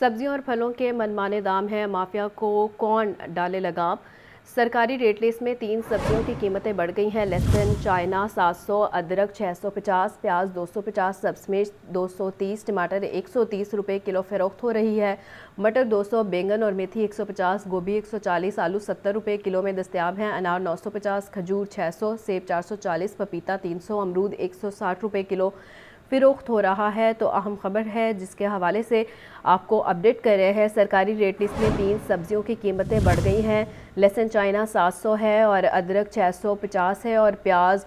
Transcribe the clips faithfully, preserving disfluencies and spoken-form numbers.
सब्जियों और फलों के मनमाने दाम हैं, माफिया को कौन डाले लगाम। सरकारी रेट लिस्ट में तीन सब्जियों की कीमतें बढ़ गई हैं। लहसुन चाइना सात सौ, अदरक छः सौ पचास, प्याज दो सौ पचास, सब्समेश दो सौ तीस, टमाटर एक सौ तीस रुपए किलो फ़रोख्त हो रही है। मटर दो सौ, बैंगन और मेथी एक सौ पचास, गोभी एक सौ चालीस, आलू सत्तर रुपए किलो में दस्तियाब हैं। अनार नौ सौ पचास, खजूर छः सौ, सेब चार सौ चालीस, पपीता तीन सौ, अमरूद एक सौ साठ रुपए किलो फ़रोख्त हो रहा है। तो अहम ख़बर है जिसके हवाले से आपको अपडेट कर रहे हैं। सरकारी रेट लिस्ट में तीन सब्जियों की कीमतें बढ़ गई हैं। लहसुन चाइना सात सौ है और अदरक छः सौ पचास है और प्याज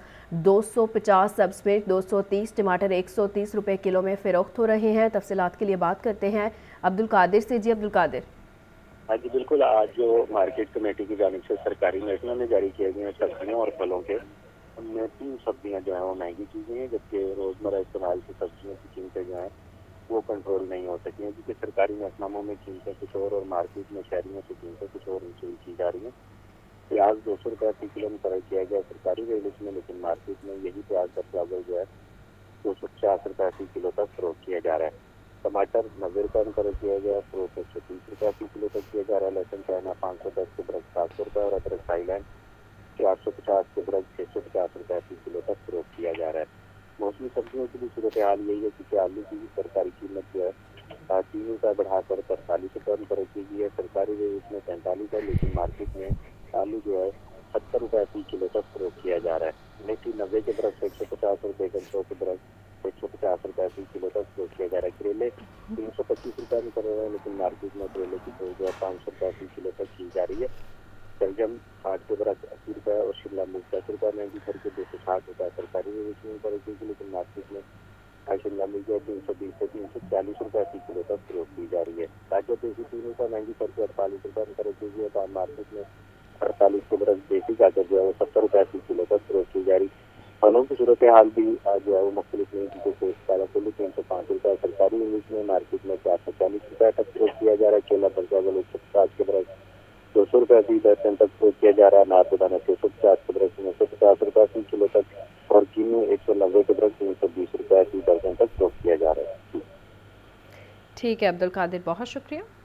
दो सौ पचास, सब्समेश दो सौ तीस, टमाटर एक सौ तीस रुपए किलो में फ़रोख्त हो रहे हैं। तफसीलात के लिए बात करते हैं अब्दुल कादिर से। जी अब्दुल कादिर। हाँ जी बिल्कुल, आज जो मार्केट कमेटी की जानिब से सरकारी रेट में जारी किए गए हैं सब्जियों और फलों के, उनमें तीन सब्जियां जो हैं वो महंगी की गई हैं, जबकि रोज़मर्रा इस्तेमाल की सब्जियों की कीमतें जो हैं वो कंट्रोल नहीं हो सकी हैं, क्योंकि सरकारी महकमामों में कीमतें कुछ और और मार्केट में शहरियों की कीमतें कुछ और वसूल की जा रही हैं। प्याज दो सौ रुपये फी किलो मुकर किया गया सरकारी रेट में, लेकिन मार्केट में यही प्याज का चावल जो है दो सौ पचास रुपये फी किलो तक फ़रोख्त किया जा रहा है। टमाटर नब्बे रुपये मुकर किया गया, फ़रोख्त एक सौ तीस रुपये फी किलो तक किया जा रहा है। लहसुन चाइना पाँच सौ दस के बरस सात सौ रुपये और अदरक थाईलैंड चार सौ पचास के बरस छः सौ पचास रुपये फी किलो तक फ़रोख्त किया जा रहा है। मौसमी सब्जियों की भी सूरत हाल यही है, क्योंकि आलू की भी सरकारी कीमत जो है तीन रुपये बढ़ाकर पैंतालीस रुपये में फ़रोख्त की गई है। सरकारी रेट में पैंतालीस है, लेकिन मार्केट में आलू जो है सत्तर रुपये फी किलो तक फ़रोख्त किया जा रहा है। मेथी नब्बे के बरस एक सौ पचास और बैंगन सौ के बरस एक सौ पचास रुपये फी किलो तक फ़रोख्त किया जा रहा है। करेले तीन सौ पच्चीस रुपये में कर रहे हैं, लेकिन मार्केट में करेले की दो जो है पाँच सौ रुपये फी किलो तक की जा रही है। शलजम आठ के बरस अस्सी रुपये और शिमला मिर्च दस रुपये में भी घर के दो सौ साठ रुपये सरकारी रेट में ऊपर की, लेकिन मार्केट में शिमला मिर्च जो है तीन सौ बीस से तीन सौ चालीस रुपये फी किलो तक फ़रोख्त की जा रही है। ताजा देसी तीन रुपये महंगी करके अड़तालीस रुपये में ख़रीद की गई है। तो मार्केट में अड़तालीस के बरस देसी गाजर जो है वो सत्तर रुपये फी किलो तक फ़रोख्त की जा रही है। फलों की सूरत हाल भी जो है वो मुख्तलिफ नहीं, जैसे काला कोल्लू तीन सौ पाँच रुपये सरकारी रेट में, मार्केट में चार सौ चालीस रुपये तक फ़रोख्त किया जा रहा है। केला बरसावल एक सौ पचास के बरस दो सौ रुपये फी पैसन तक फ़रोख्त किया जा रहा है। नार बेदाना छः सौ पचास के बरस तीन सौ पचास रुपये फी किलो तक और कीनू एक सौ नब्बे के बरस तीन सौ बीस रुपये फी पैसन तक फ़रोख्त किया जा रहा है। ठीक है अब्दुल कादिर, बहुत शुक्रिया।